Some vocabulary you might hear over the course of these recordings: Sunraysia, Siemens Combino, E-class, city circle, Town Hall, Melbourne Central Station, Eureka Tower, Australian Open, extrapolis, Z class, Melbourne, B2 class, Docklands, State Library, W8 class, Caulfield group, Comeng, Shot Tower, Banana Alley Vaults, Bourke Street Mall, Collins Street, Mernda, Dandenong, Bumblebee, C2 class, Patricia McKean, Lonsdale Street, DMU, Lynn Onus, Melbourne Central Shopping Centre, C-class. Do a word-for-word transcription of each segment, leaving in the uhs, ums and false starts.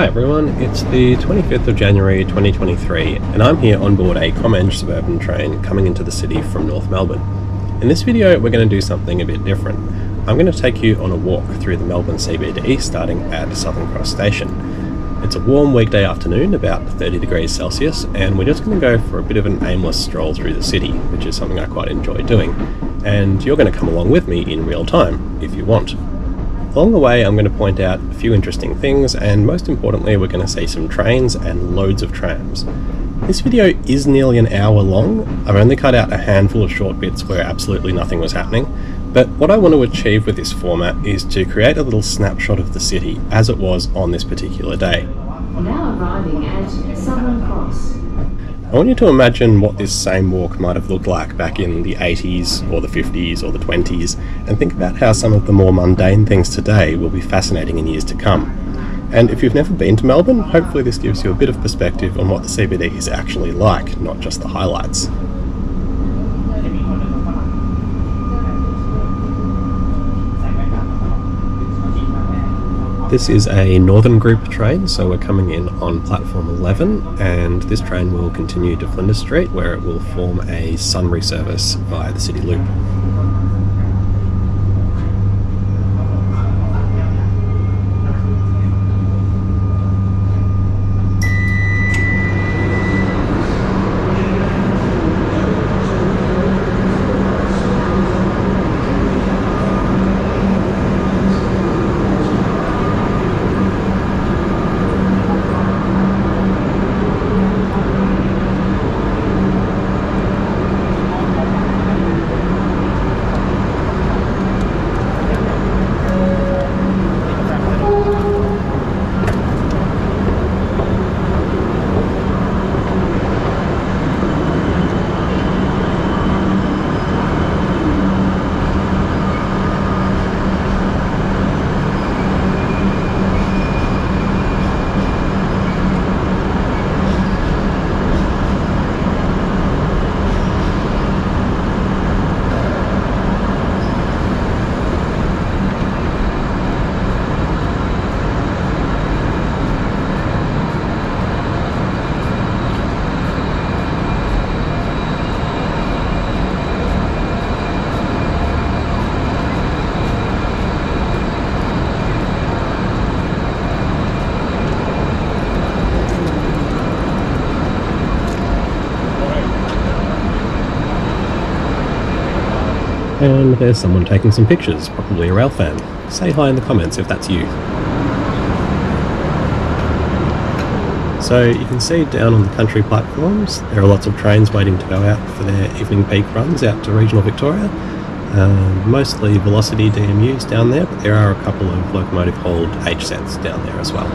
Hi everyone, it's the twenty-fifth of January twenty twenty-three and I'm here on board a Comeng suburban train coming into the city from North Melbourne. In this video we're going to do something a bit different. I'm going to take you on a walk through the Melbourne C B D starting at Southern Cross Station. It's a warm weekday afternoon, about thirty degrees Celsius, and we're just going to go for a bit of an aimless stroll through the city, which is something I quite enjoy doing, and you're going to come along with me in real time if you want. Along the way I'm going to point out a few interesting things, and most importantly we're going to see some trains and loads of trams. This video is nearly an hour long. I've only cut out a handful of short bits where absolutely nothing was happening, but what I want to achieve with this format is to create a little snapshot of the city as it was on this particular day. Now arriving at Southern Cross. I want you to imagine what this same walk might have looked like back in the eighties or the fifties or the twenties, and think about how some of the more mundane things today will be fascinating in years to come. And if you've never been to Melbourne, hopefully this gives you a bit of perspective on what the C B D is actually like, not just the highlights. This is a Northern Group train, so we're coming in on platform eleven, and this train will continue to Flinders Street, where it will form a Sunraysia service via the City Loop. And there's someone taking some pictures, probably a rail fan. Say hi in the comments if that's you. So you can see down on the country platforms there are lots of trains waiting to go out for their evening peak runs out to regional Victoria. Uh, mostly Velocity D M Us down there, but there are a couple of locomotive hauled H Sets down there as well.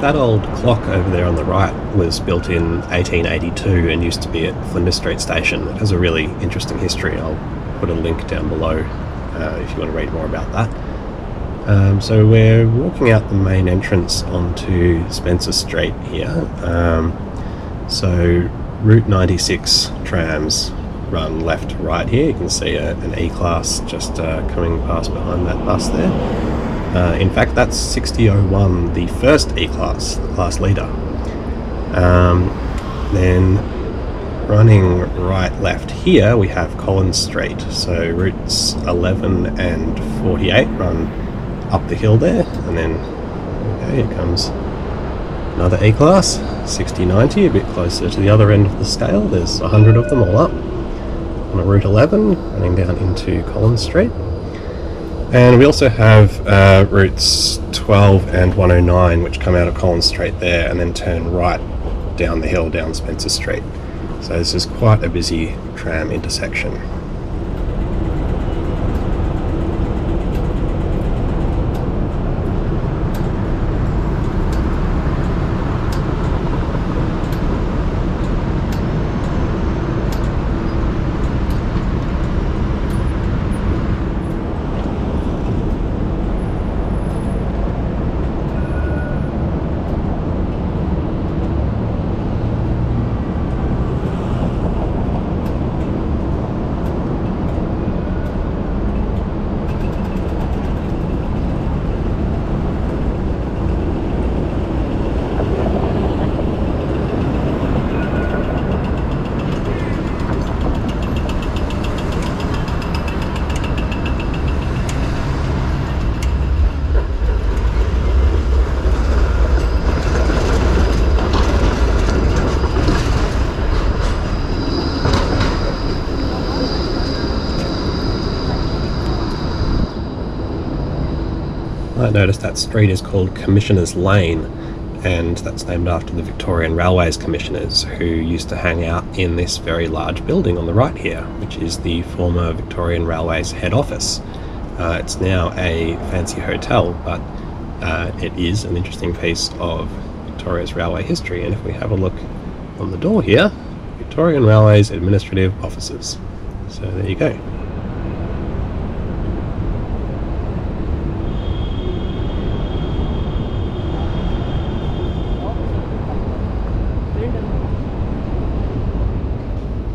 That old clock over there on the right was built in eighteen eighty-two and used to be at Flinders Street Station. It has a really interesting history. I'll put a link down below uh, if you want to read more about that. Um, so we're walking out the main entrance onto Spencer Street here. Um, so Route ninety-six trams run left to right here. You can see a, an E class just uh, coming past behind that bus there. Uh, in fact, that's sixty oh one, the first E class, the class leader. Um, then running right left here we have Collins Street, so routes eleven and forty-eight run up the hill there, and then okay, here comes another E class, sixty ninety, a bit closer to the other end of the scale. There's one hundred of them all up on a route eleven running down into Collins Street. And we also have uh, routes twelve and one oh nine, which come out of Collins Street there and then turn right down the hill down Spencer Street. So this is quite a busy tram intersection. Notice that street is called Commissioners Lane, and that's named after the Victorian Railways Commissioners who used to hang out in this very large building on the right here, which is the former Victorian Railways head office. Uh, it's now a fancy hotel, but uh, it is an interesting piece of Victoria's railway history. And if we have a look on the door here, Victorian Railways Administrative Offices. So there you go.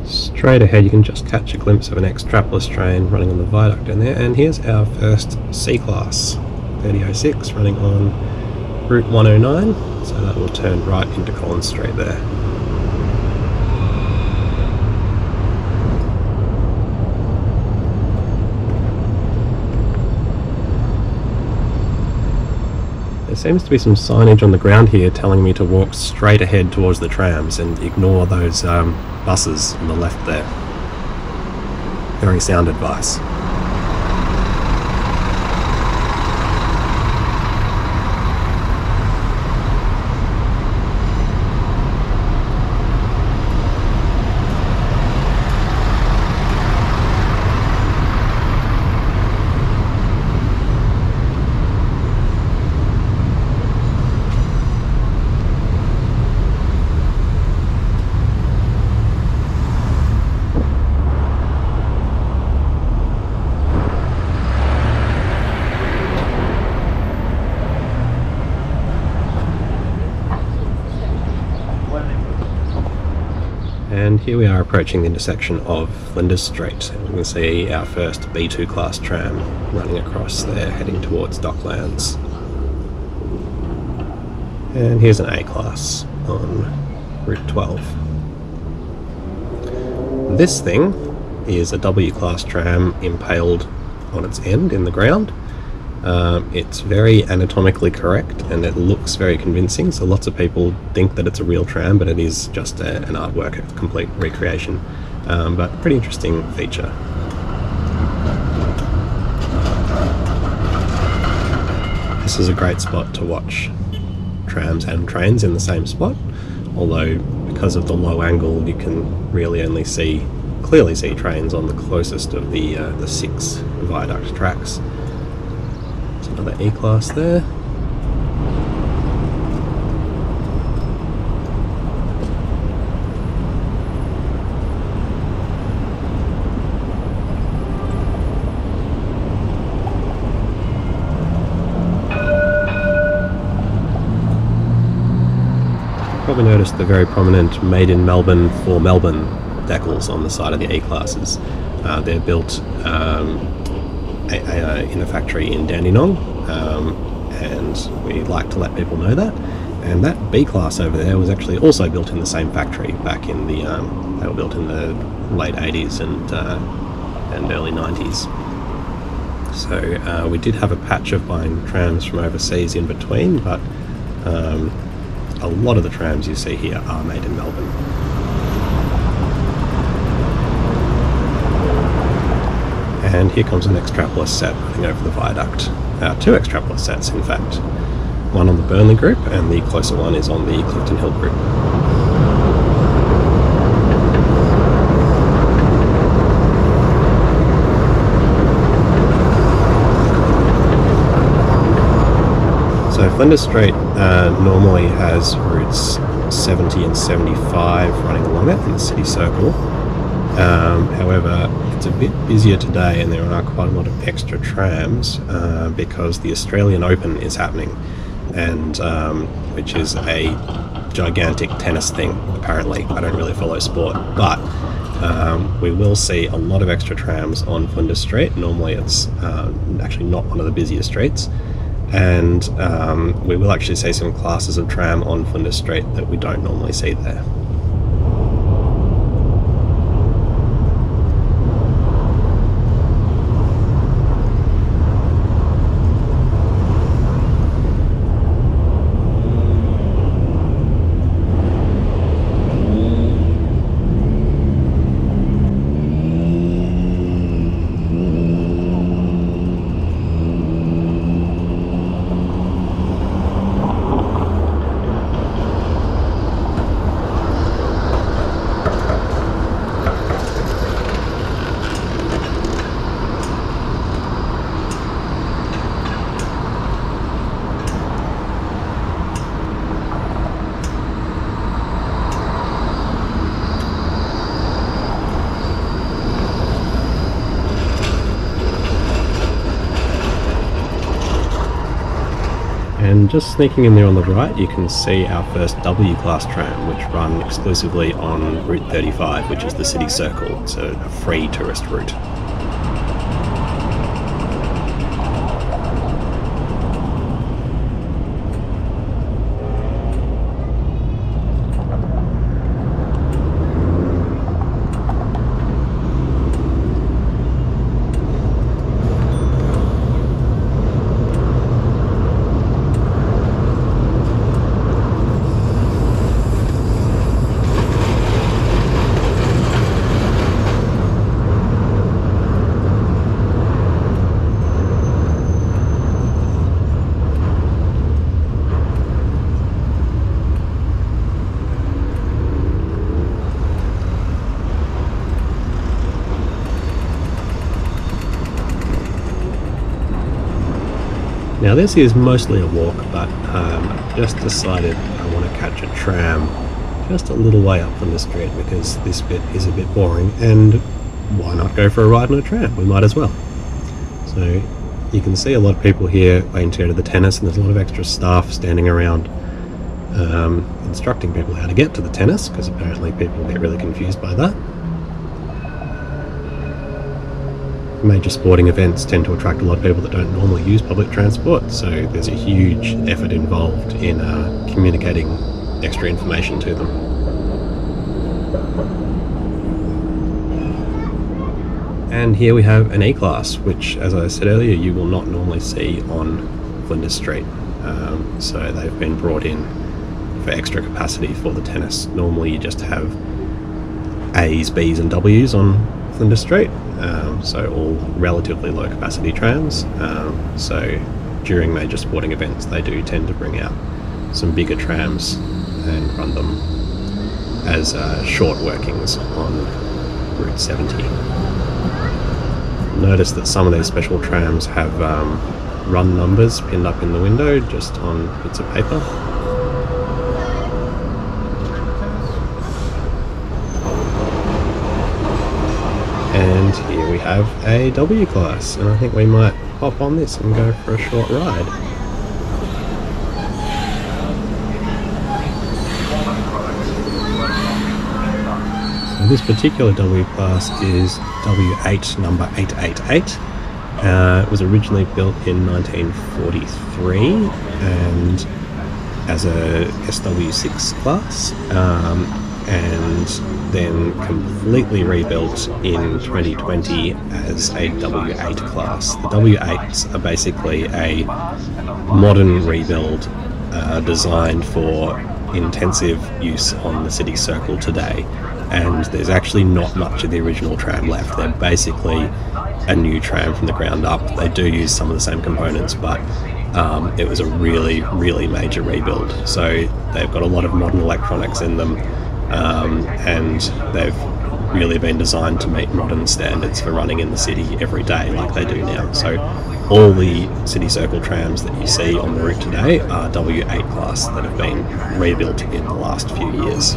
Straight ahead you can just catch a glimpse of an extrapolis train running on the viaduct down there, and here's our first C-class thirty oh six running on route one oh nine, so that will turn right into Collins Street there. There seems to be some signage on the ground here telling me to walk straight ahead towards the trams and ignore those um, buses on the left there. Very sound advice. And here we are approaching the intersection of Flinders Street, and we can see our first B two class tram running across there heading towards Docklands. And here's an A class on route twelve. This thing is a W class tram impaled on its end in the ground. Um, it's very anatomically correct and it looks very convincing, so lots of people think that it's a real tram, but it is just a, an artwork, a complete recreation, um, but pretty interesting feature. This is a great spot to watch trams and trains in the same spot, although because of the low angle you can really only see, clearly see trains on the closest of the, uh, the six viaduct tracks. Another E-class there. Probably noticed the very prominent Made in Melbourne for Melbourne decals on the side of the E-classes. Uh, they're built um, in a factory in Dandenong, um, and we like to let people know that. And that B class over there was actually also built in the same factory back in the, um, they were built in the late eighties and, uh, and early nineties. So uh, we did have a patch of buying trams from overseas in between, but um, a lot of the trams you see here are made in Melbourne. and here comes an extrapolis set running over the viaduct. Uh, two extrapolis sets, in fact. One on the Burnley Group, and the closer one is on the Clifton Hill Group. So Flinders Street uh, normally has routes seventy and seventy-five running along it in the city circle. Um, however, it's a bit busier today and there are quite a lot of extra trams uh, because the Australian Open is happening, and um, which is a gigantic tennis thing, apparently. I don't really follow sport, but um, we will see a lot of extra trams on Flinders Street. Normally it's uh, actually not one of the busier streets, and um, we will actually see some classes of tram on Flinders Street that we don't normally see there. And just sneaking in there on the right, you can see our first W class tram, which run exclusively on Route thirty-five, which is the city circle. It's a, a free tourist route. Now this is mostly a walk, but um, I've just decided I want to catch a tram just a little way up from the street because this bit is a bit boring, and why not go for a ride on a tram? We might as well. So you can see a lot of people here waiting to go to the tennis, and there's a lot of extra staff standing around um, instructing people how to get to the tennis, because apparently people get really confused by that. Major sporting events tend to attract a lot of people that don't normally use public transport, so there's a huge effort involved in uh, communicating extra information to them. And here we have an E-class, which, as I said earlier, you will not normally see on Flinders Street. Um, so they've been brought in for extra capacity for the tennis. Normally you just have A's, B's and W's on Flinders Street, um, so all relatively low capacity trams, um, so during major sporting events they do tend to bring out some bigger trams and run them as uh, short workings on Route seventy. Notice that some of these special trams have um, run numbers pinned up in the window just on bits of paper. And here we have a W class, and I think we might hop on this and go for a short ride. So this particular W class is W eight number eight eight eight. Uh, it was originally built in nineteen forty-three and as a S W six class. Um, and then completely rebuilt in twenty twenty as a W eight class. The W eights are basically a modern rebuild uh, designed for intensive use on the city circle today, and there's actually not much of the original tram left. They're basically a new tram from the ground up. They do use some of the same components, but um, it was a really, really major rebuild. So they've got a lot of modern electronics in them, um, and they've really been designed to meet modern standards for running in the city every day like they do now. So all the City Circle trams that you see on the route today are W eight class that have been rebuilt in the last few years.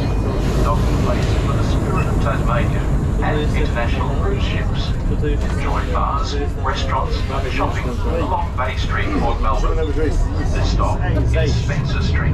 And international cruise ships. Enjoy bars, restaurants, shopping along Bay Street or Melbourne. This stop is Spencer Street.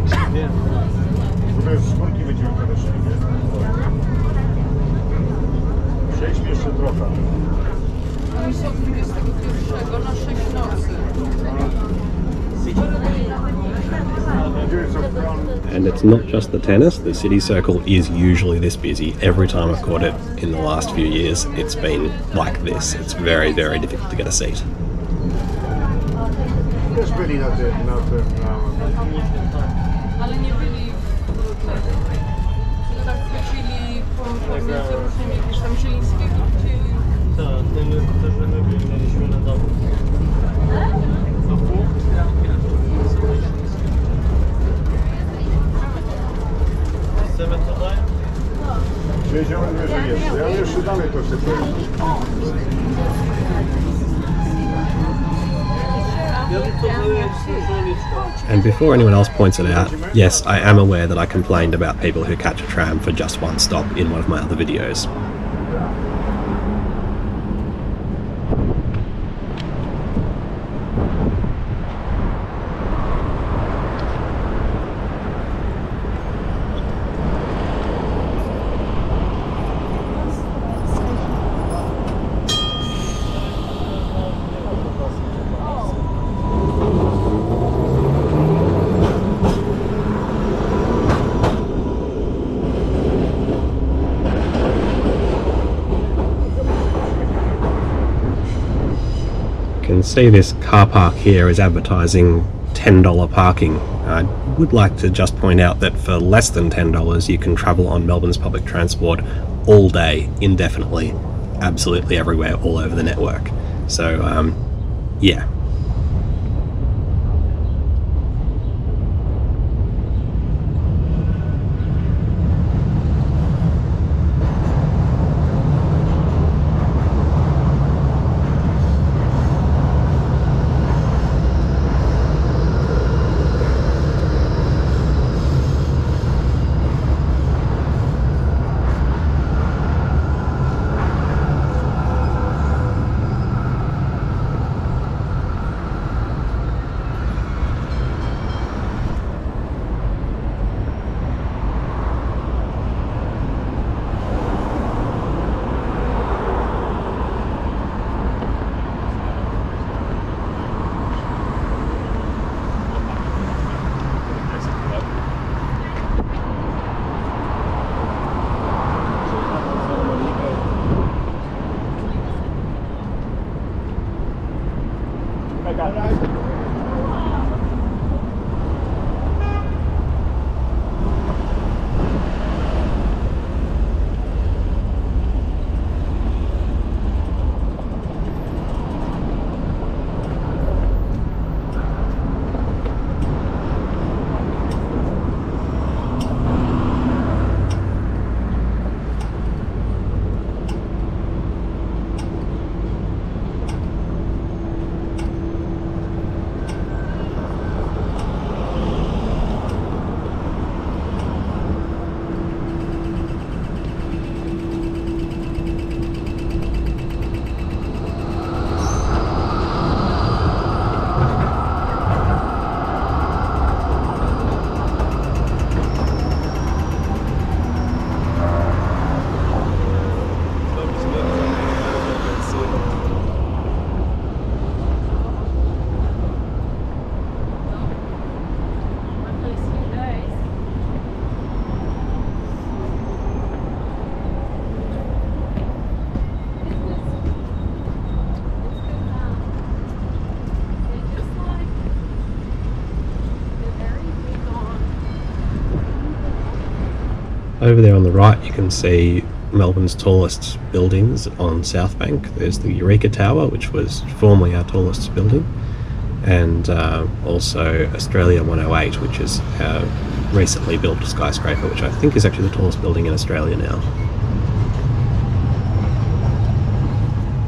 And it's not just the tennis, the City Circle is usually this busy. Every time I've caught it in the last few years, it's been like this. It's very, very difficult to get a seat. It's really not there, not there now. And before anyone else points it out, yes, I am aware that I complained about people who catch a tram for just one stop in one of my other videos. See, this car park here is advertising ten dollar parking. I would like to just point out that for less than ten dollars you can travel on Melbourne's public transport all day, indefinitely, absolutely everywhere, all over the network. So um, yeah. Over there on the right you can see Melbourne's tallest buildings on South Bank. There's the Eureka Tower, which was formerly our tallest building, and uh, also Australia one oh eight, which is our recently built skyscraper, which I think is actually the tallest building in Australia now.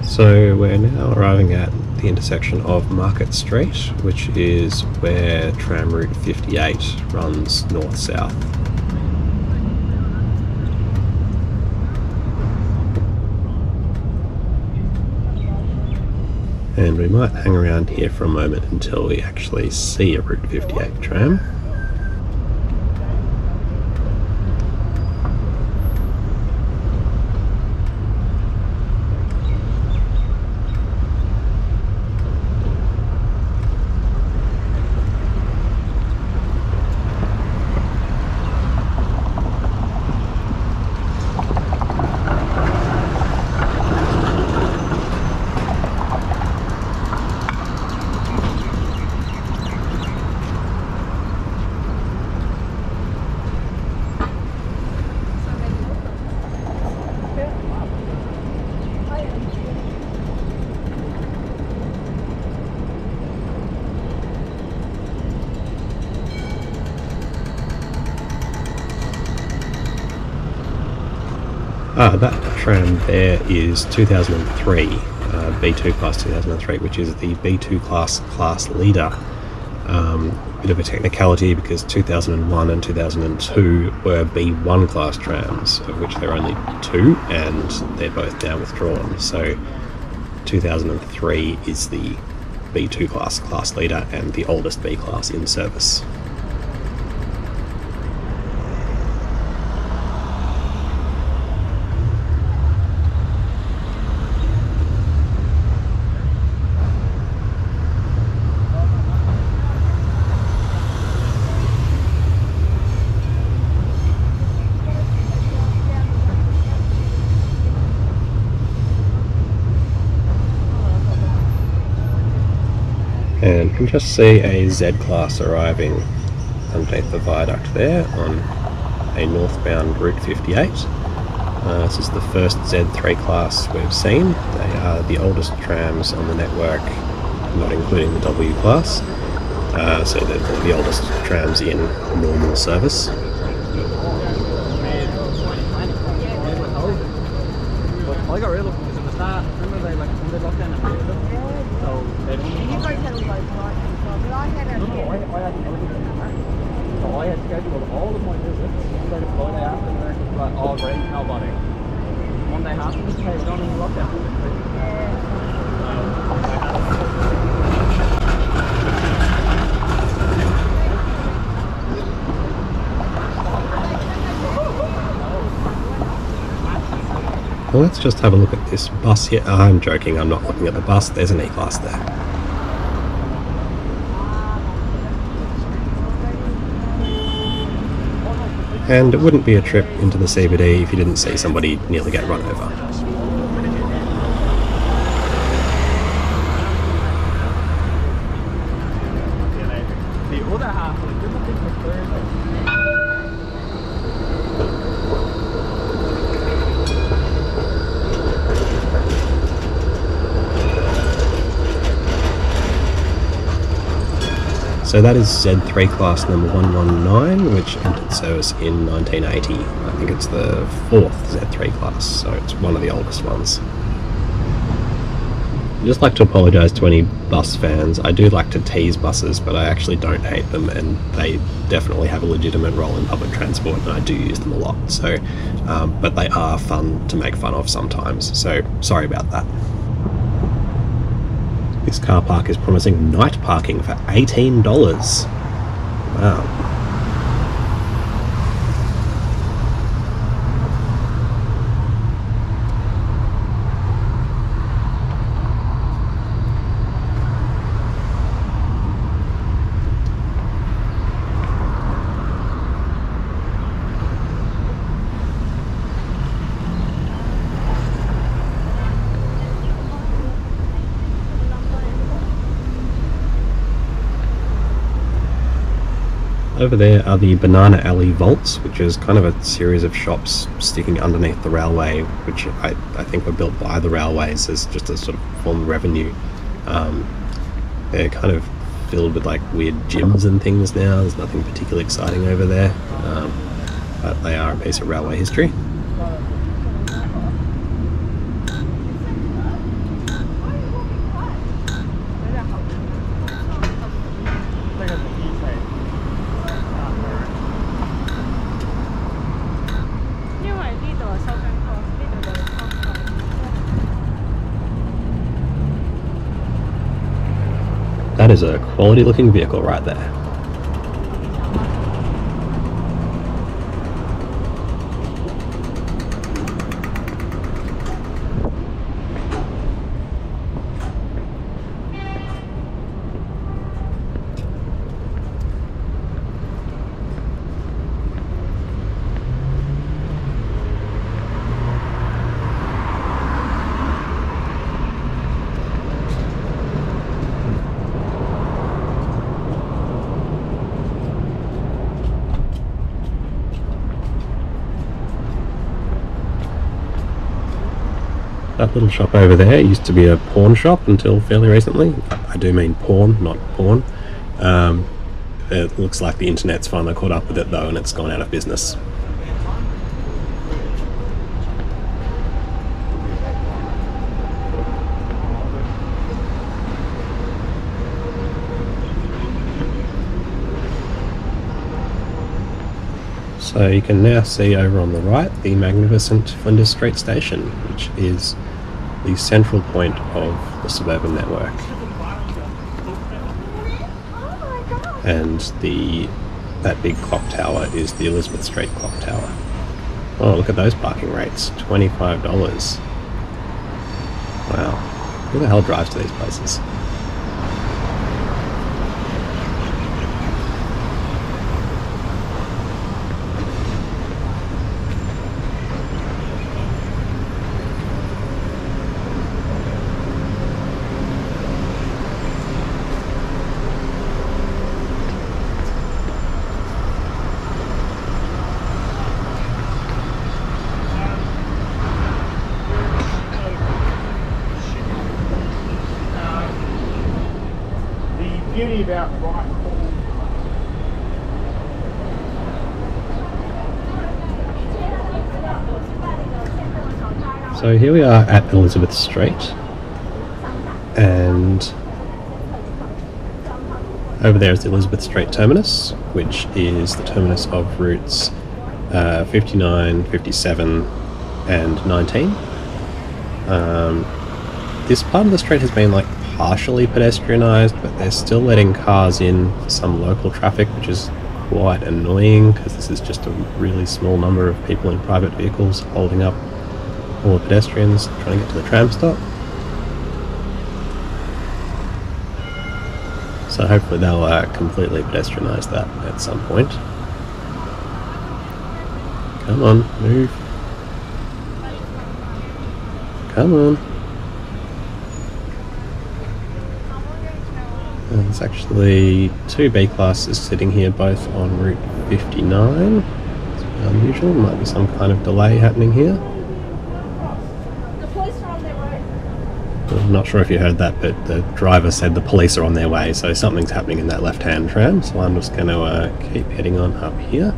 So we're now arriving at the intersection of Market Street, which is where tram route fifty-eight runs north-south. And we might hang around here for a moment until we actually see a Route fifty-eight tram. Ah, that tram there is two thousand three, uh, B two class two thousand three, which is the B two class class leader. Um, bit of a technicality because two thousand one and two thousand two were B one class trams, of which there are only two, and they're both now withdrawn. So two thousand three is the B two class class leader and the oldest B class in service. And you can just see a Z class arriving underneath the viaduct there on a northbound Route fifty-eight. Uh, this is the first Z three class we've seen. They are the oldest trams on the network, not including the W class. Uh, so they're the oldest trams in normal service. Well, let's just have a look at this bus here. Oh, I'm joking, I'm not looking at the bus, there's an E-class there. And it wouldn't be a trip into the C B D if you didn't see somebody nearly get run over. So that is Z three class number one one nine, which entered service in nineteen eighty. I think it's the fourth Z three class, so it's one of the oldest ones. I'd just like to apologise to any bus fans. I do like to tease buses, but I actually don't hate them, and they definitely have a legitimate role in public transport, and I do use them a lot. So, um, but they are fun to make fun of sometimes, so sorry about that. This car park is promising night parking for eighteen dollars. Wow. Over there are the Banana Alley Vaults, which is kind of a series of shops sticking underneath the railway, which I, I think were built by the railways as just a sort of form of revenue. Um, they're kind of filled with like weird gyms and things now. There's nothing particularly exciting over there, um, but they are a piece of railway history. That is a quality looking vehicle right there. That little shop over there used to be a pawn shop until fairly recently. I do mean pawn, not porn. Um, it looks like the internet's finally caught up with it though, and it's gone out of business. So you can now see over on the right the magnificent Flinders Street station, which is the central point of the suburban network. And the that big clock tower is the Elizabeth Street clock tower. Oh, look at those parking rates, twenty-five dollars. Wow, who the hell drives to these places? So here we are at Elizabeth Street, and over there is the Elizabeth Street terminus, which is the terminus of routes uh, fifty-nine, fifty-seven and nineteen. Um, this part of the street has been like partially pedestrianised, but they're still letting cars in for some local traffic, which is quite annoying because this is just a really small number of people in private vehicles holding up all the pedestrians trying to get to the tram stop. So hopefully they'll uh, completely pedestrianise that at some point. Come on, move. Come on. And there's actually two B classes sitting here, both on Route fifty-nine. It's unusual, might be some kind of delay happening here. I'm not sure if you heard that, but the driver said the police are on their way, so something's happening in that left-hand tram, so I'm just going to uh, keep heading on up here.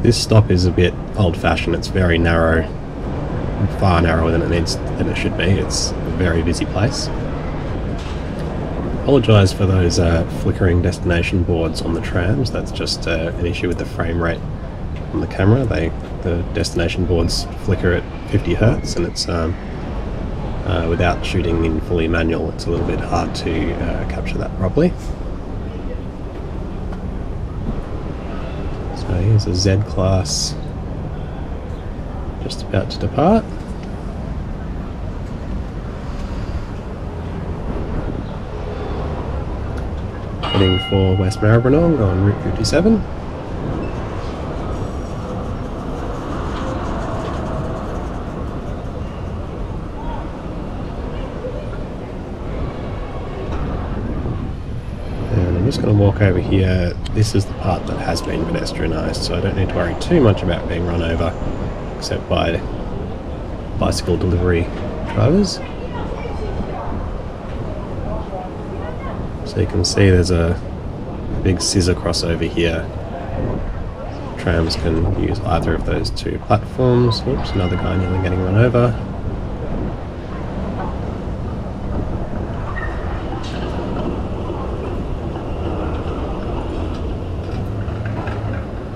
This stop is a bit old-fashioned, it's very narrow, far narrower than it needs than it should be. It's a very busy place. Apologise for those uh, flickering destination boards on the trams, that's just uh, an issue with the frame rate on the camera. They, the destination boards flicker at fifty hertz, and it's um, Uh, without shooting in fully manual, it's a little bit hard to uh, capture that properly. So here's a Z class just about to depart. Heading for West Maribyrnong on Route fifty-seven. just going to walk over here. This is the part that has been pedestrianised, so I don't need to worry too much about being run over, except by bicycle delivery drivers. So you can see there's a big scissor crossover here. Trams can use either of those two platforms. Oops, another guy nearly getting run over.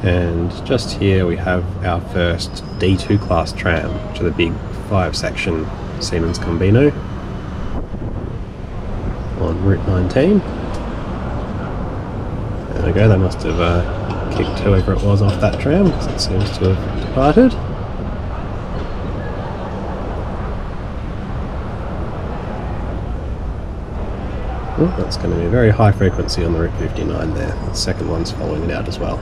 And just here we have our first D two class tram, which are the big five section Siemens Combino on Route nineteen. There we go, they must have uh, kicked whoever it was off that tram, because it seems to have departed. Oh, that's going to be a very high frequency on the Route fifty-nine there. The second one's following it out as well.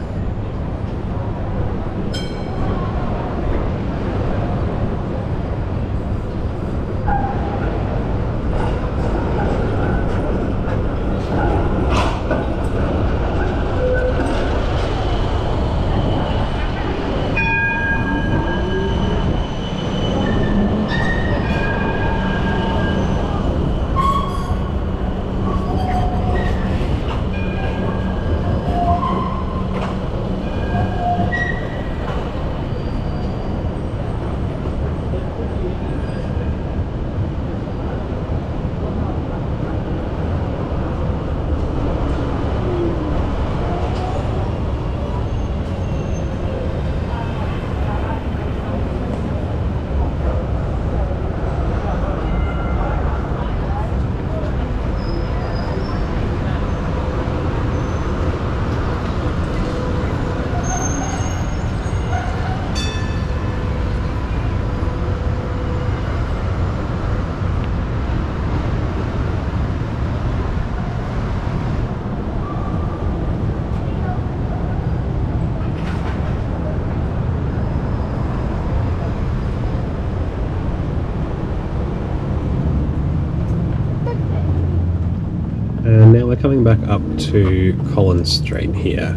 Coming back up to Collins Street here,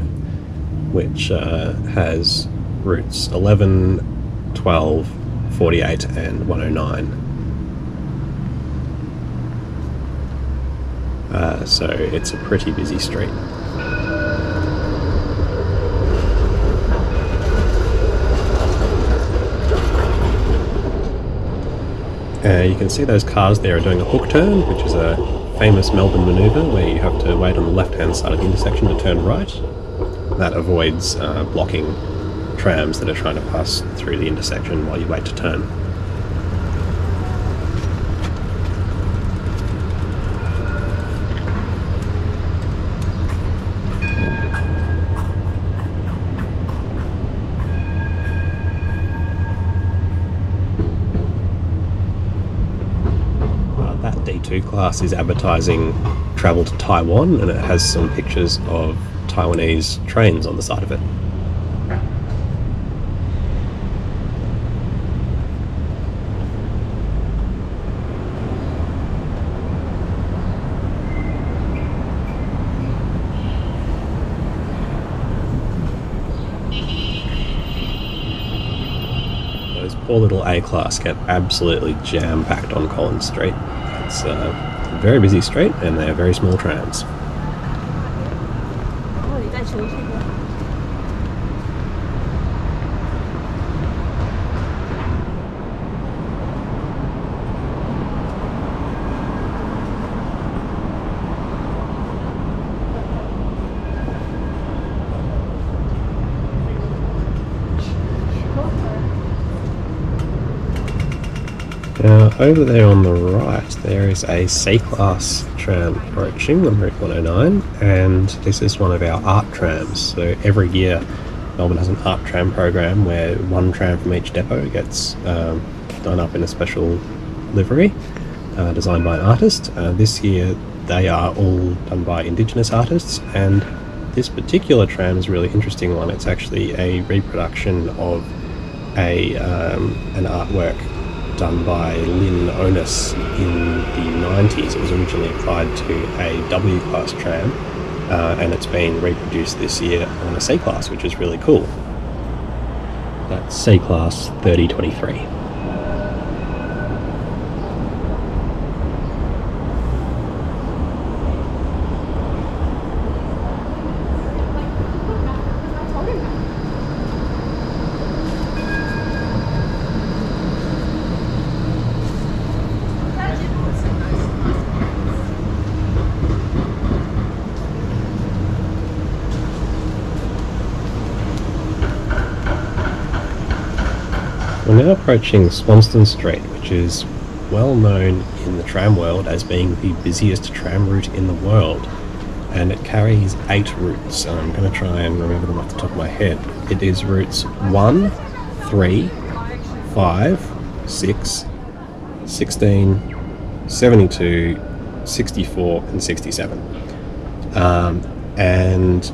which uh, has routes eleven, twelve, forty-eight and one oh nine. Uh, so it's a pretty busy street. Uh, you can see those cars there are doing a hook turn, which is a famous Melbourne manoeuvre where you have to wait on the left-hand side of the intersection to turn right. That avoids uh, blocking trams that are trying to pass through the intersection while you wait to turn. D two class is advertising travel to Taiwan, and it has some pictures of Taiwanese trains on the side of it. Those poor little A class get absolutely jam-packed on Collins Street. It's a very busy street and they are very small trams. Now over there on the right there is a C-class tram approaching on Route one oh nine, and this is one of our art trams. So every year Melbourne has an art tram program where one tram from each depot gets um, done up in a special livery uh, designed by an artist. Uh, this year they are all done by Indigenous artists, and this particular tram is a really interesting one. It's actually a reproduction of a, um, an artwork done by Lynn Onus in the nineties. It was originally applied to a W class tram, uh, and it's been reproduced this year on a C class, which is really cool. That's C class thirty twenty-three. We're now approaching Swanston Street, which is well known in the tram world as being the busiest tram route in the world, and it carries eight routes, and I'm going to try and remember them off the top of my head. It is routes one, three, five, six, sixteen, seventy-two, sixty-four and sixty-seven. Um, and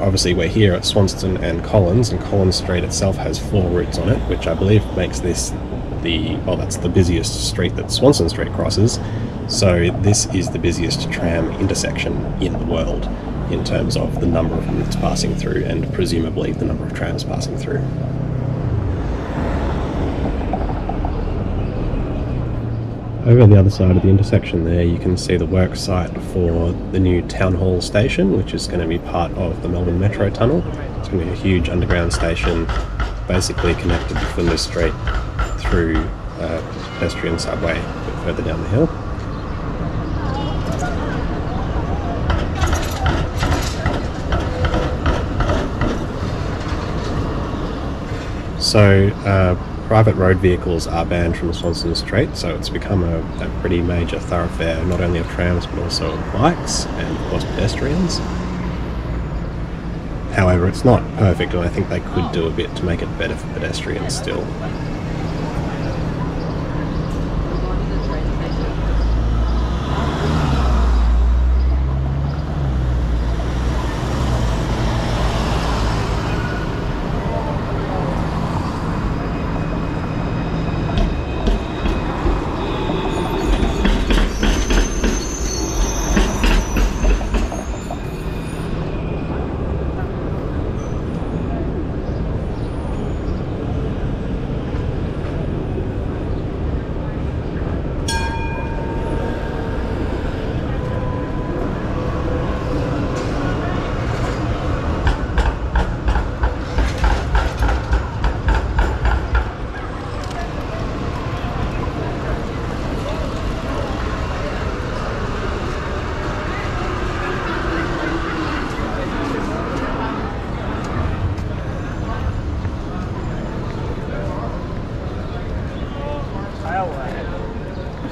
obviously we're here at Swanston and Collins, and Collins Street itself has four routes on it, which I believe makes this the, well, that's the busiest street that Swanston Street crosses, so this is the busiest tram intersection in the world in terms of the number of routes passing through and presumably the number of trams passing through. Over the other side of the intersection there, you can see the work site for the new Town Hall station, which is going to be part of the Melbourne Metro Tunnel. It's going to be a huge underground station, basically connected to Flinders Street through uh, pedestrian subway a bit further down the hill. So, uh, private road vehicles are banned from Swanston Street, so it's become a, a pretty major thoroughfare, not only of trams but also of bikes and of course pedestrians. However, it's not perfect, and I think they could do a bit to make it better for pedestrians still.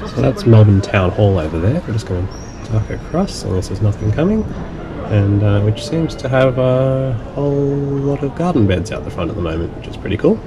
So that's Melbourne Town Hall over there. We're just going to duck across unless there's nothing coming, and uh, which seems to have a whole lot of garden beds out the front at the moment, which is pretty cool.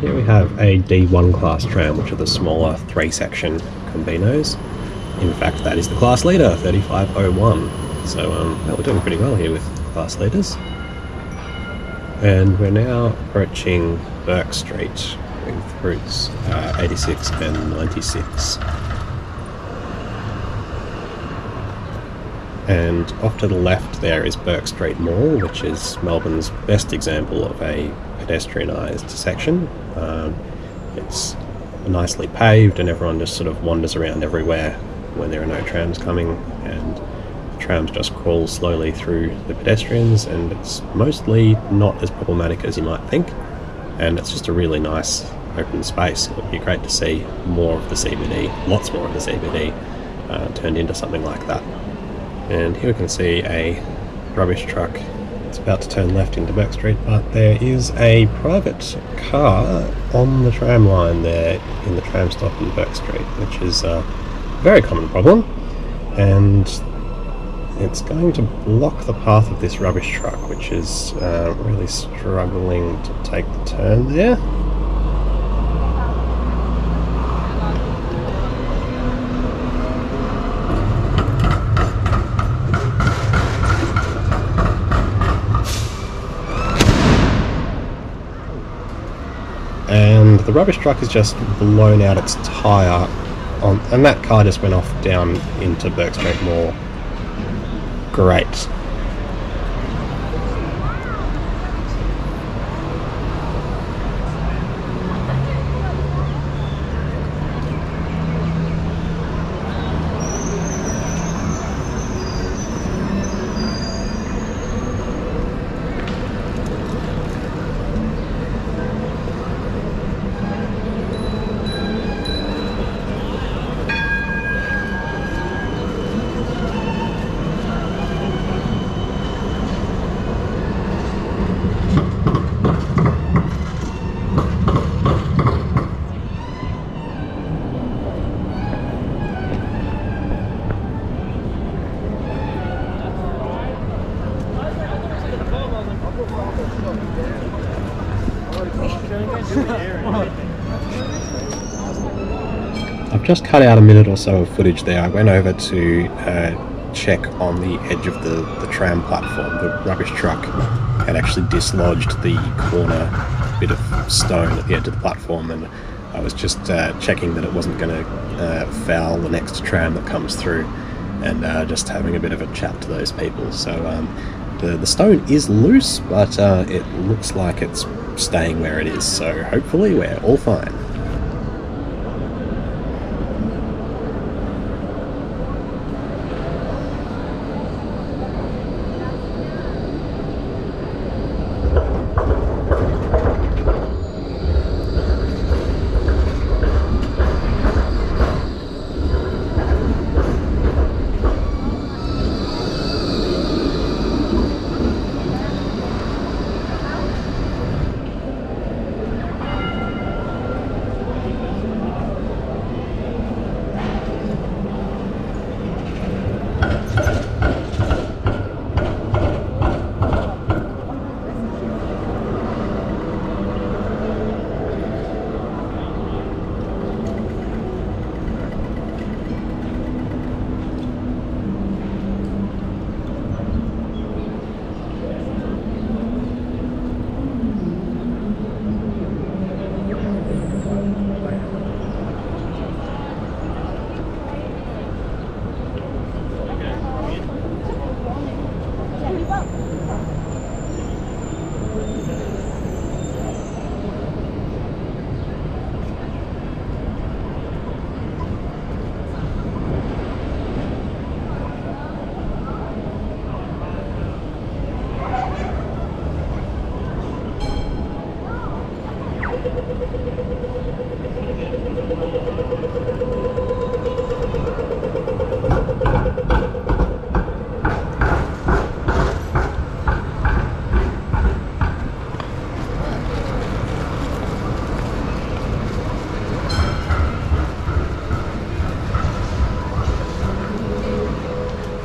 Here we have a D one class tram, which are the smaller three section combinos, In fact, that is the class leader, thirty-five oh one. So um, well, we're doing pretty well here with class leaders. And we're now approaching Bourke Street with routes uh, eighty-six and ninety-six. And off to the left there is Bourke Street Mall, which is Melbourne's best example of a pedestrianised section. Um, it's nicely paved and everyone just sort of wanders around everywhere when there are no trams coming, and the trams just crawl slowly through the pedestrians, and it's mostly not as problematic as you might think, and it's just a really nice open space. It would be great to see more of the C B D, lots more of the C B D uh, turned into something like that. And here we can see a rubbish truck. It's about to turn left into Bourke Street, but there is a private car on the tram line there in the tram stop in Bourke Street, which is a very common problem, and it's going to block the path of this rubbish truck, which is uh, really struggling to take the turn there. And the rubbish truck has just blown out its tyre, on, and that car just went off down into Bourke Street Mall. Great. Just cut out a minute or so of footage there. I went over to uh, check on the edge of the, the tram platform. The rubbish truck had actually dislodged the corner bit of stone at the edge of the platform, and I was just uh, checking that it wasn't going to uh, foul the next tram that comes through, and uh, just having a bit of a chat to those people. So um, the, the stone is loose, but uh, it looks like it's staying where it is, so hopefully we're all fine.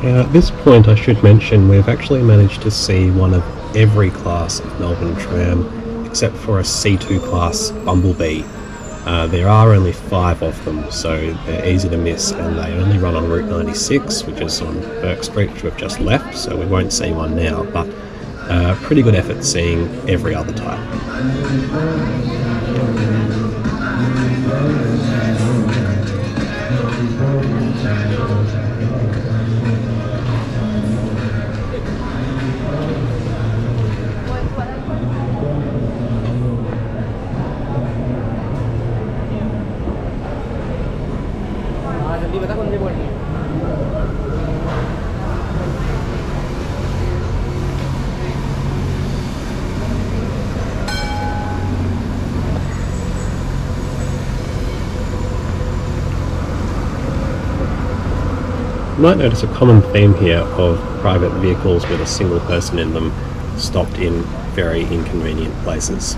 Now at this point I should mention we've actually managed to see one of every class of Melbourne tram except for a C two class Bumblebee, Uh, there are only five of them, so they're easy to miss, and they only run on Route ninety-six, which is on Bourke Street, which we've just left, so we won't see one now, but uh, pretty good effort seeing every other type. You might notice a common theme here of private vehicles with a single person in them stopped in very inconvenient places.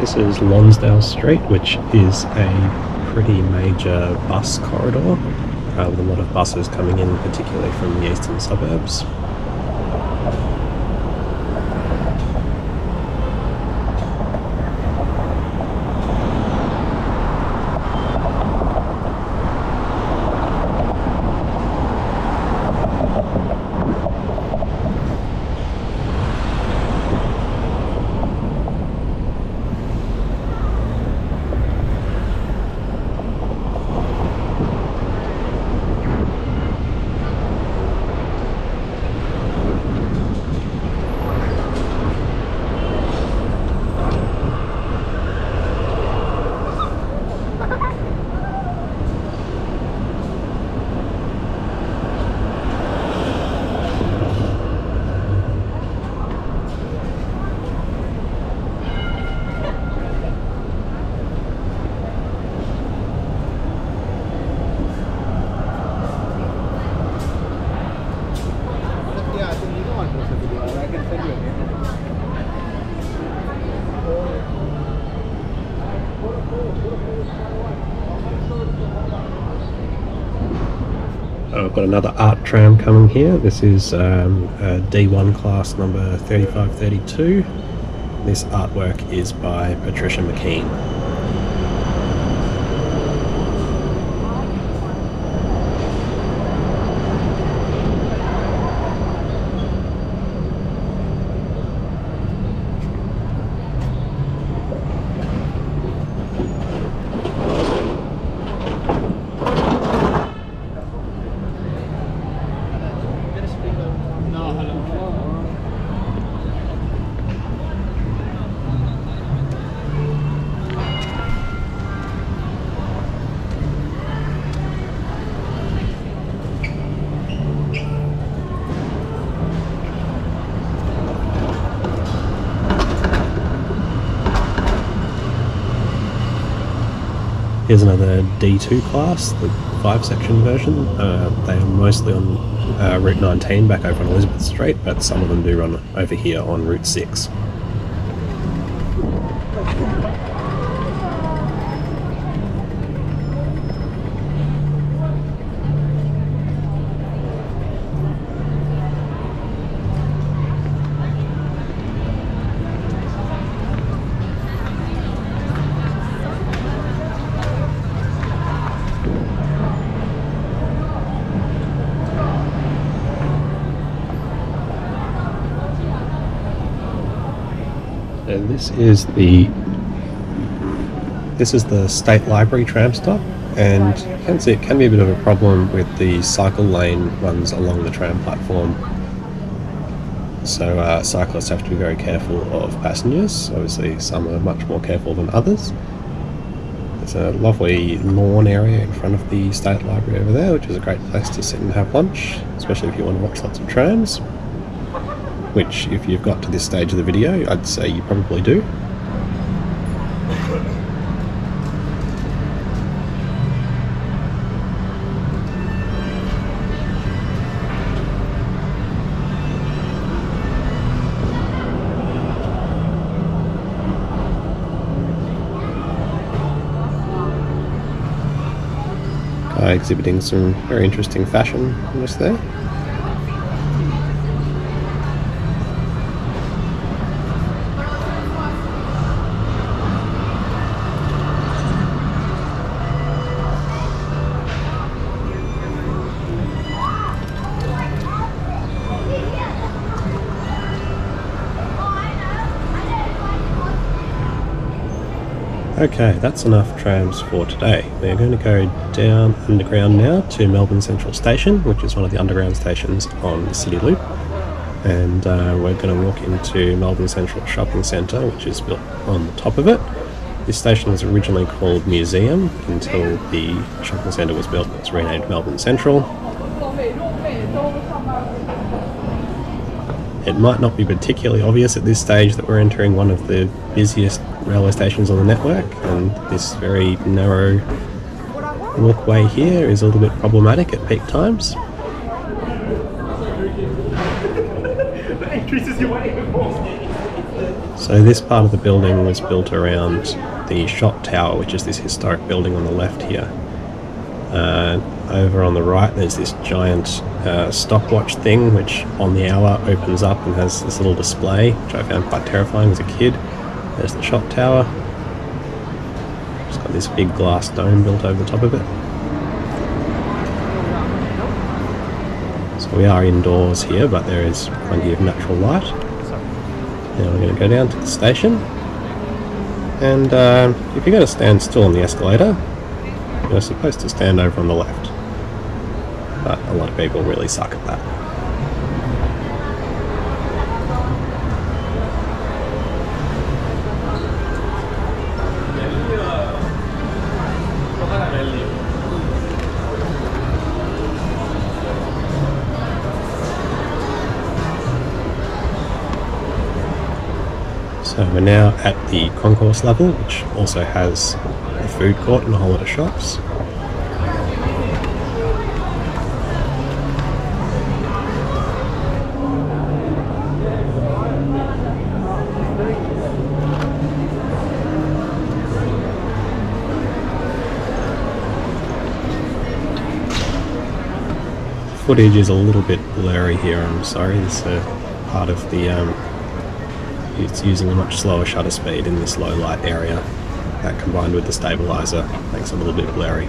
This is Lonsdale Street, which is a pretty major bus corridor, uh, with a lot of buses coming in, particularly from the eastern suburbs. I've got another art tram coming here. This is um, a D one class number thirty-five thirty-two. This artwork is by Patricia McKean. Here's another D two class, the five section version. Uh, they are mostly on uh, Route nineteen back over on Elizabeth Street, but some of them do run over here on Route six. And this is the this is the State Library tram stop, and you can see it can be a bit of a problem with the cycle lane runs along the tram platform, so uh, cyclists have to be very careful of passengers. Obviously some are much more careful than others. There's a lovely lawn area in front of the State Library over there, which is a great place to sit and have lunch, especially if you want to watch lots of trams. Which, if you've got to this stage of the video, I'd say you probably do. Guy exhibiting some very interesting fashion just there. Okay, that's enough trams for today. We're going to go down underground now to Melbourne Central Station, which is one of the underground stations on the City Loop. And uh, we're going to walk into Melbourne Central Shopping Centre, which is built on the top of it. This station was originally called Museum until the shopping centre was built. It was renamed Melbourne Central. It might not be particularly obvious at this stage that we're entering one of the busiest railway stations on the network, and this very narrow walkway here is a little bit problematic at peak times. So this part of the building was built around the shot tower, which is this historic building on the left here. Uh, over on the right there's this giant uh, stopwatch thing which on the hour opens up and has this little display, which I found quite terrifying as a kid. There's the shot tower. It's got this big glass dome built over the top of it. So we are indoors here, but there is plenty of natural light. Now we're going to go down to the station. And uh, if you're going to stand still on the escalator, you're supposed to stand over on the left. But a lot of people really suck at that. So we're now at the concourse level, which also has a food court and a whole lot of shops. The footage is a little bit blurry here, I'm sorry. It's a part of the um, it's using a much slower shutter speed in this low light area. That combined with the stabiliser makes it a little bit blurry.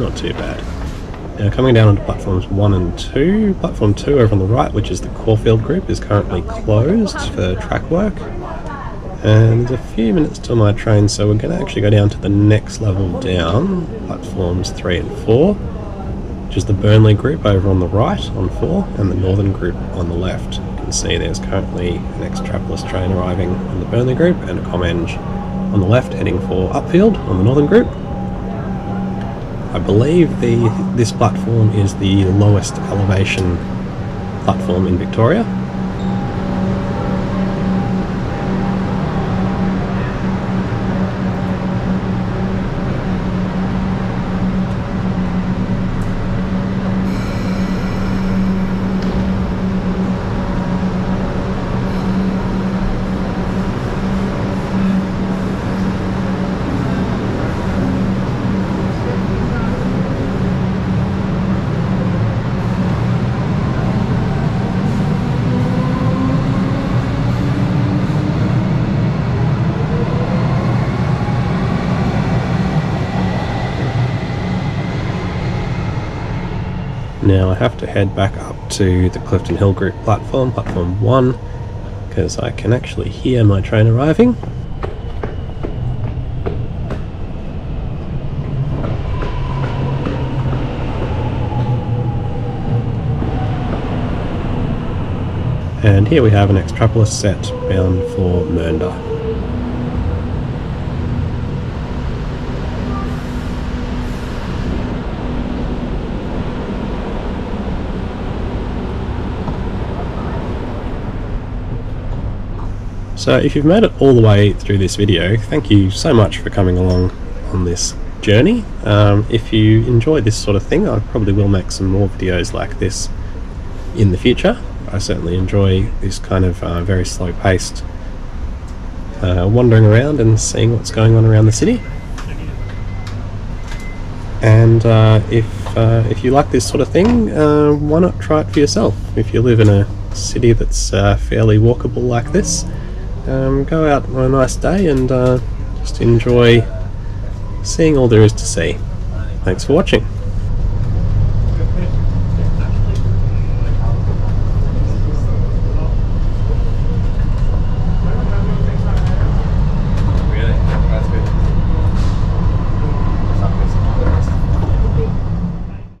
Not too bad. Now coming down onto platforms one and two. Platform two over on the right, which is the Caulfield Group, is currently closed for track work. And there's a few minutes till my train, so we're going to actually go down to the next level down, platforms three and four, which is the Burnley Group over on the right on four, and the Northern Group on the left. See, there's currently an Extrapolis train arriving on the Burnley Group and a Comeng on the left heading for Upfield on the Northern Group. I believe the this platform is the lowest elevation platform in Victoria. Now I have to head back up to the Clifton Hill Group platform, platform one, because I can actually hear my train arriving. And here we have an Extrapolis set bound for Mernda. So if you've made it all the way through this video, thank you so much for coming along on this journey. Um, if you enjoy this sort of thing, I probably will make some more videos like this in the future. I certainly enjoy this kind of uh, very slow-paced uh, wandering around and seeing what's going on around the city. And uh, if uh, if you like this sort of thing, uh, why not try it for yourself? If you live in a city that's uh, fairly walkable like this, um, go out on a nice day and uh, just enjoy seeing all there is to see. Thanks for watching.